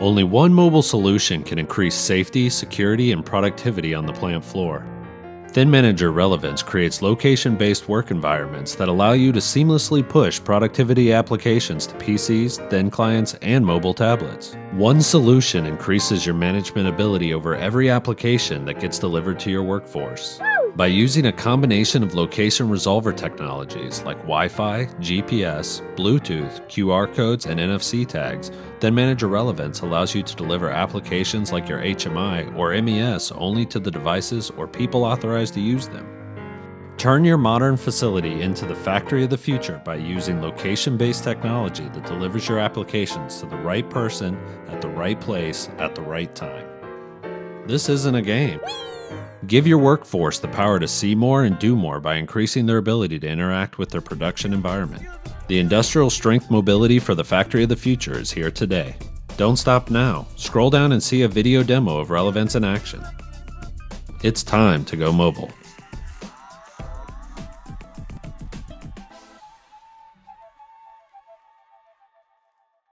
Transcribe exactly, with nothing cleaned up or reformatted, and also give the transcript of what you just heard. Only one mobile solution can increase safety, security, and productivity on the plant floor. ThinManager Relevance creates location-based work environments that allow you to seamlessly push productivity applications to P Cs, Thin clients, and mobile tablets. One solution increases your management ability over every application that gets delivered to your workforce. By using a combination of location resolver technologies like Wi-Fi, G P S, Bluetooth, Q R codes, and N F C tags, ThinManager Relevance allows you to deliver applications like your H M I or M E S only to the devices or people authorized to use them. Turn your modern facility into the factory of the future by using location-based technology that delivers your applications to the right person, at the right place, at the right time. This isn't a game. Give your workforce the power to see more and do more by increasing their ability to interact with their production environment. The industrial strength mobility for the factory of the future is here today. Don't stop now. Scroll down and see a video demo of Relevance in action. It's time to go mobile.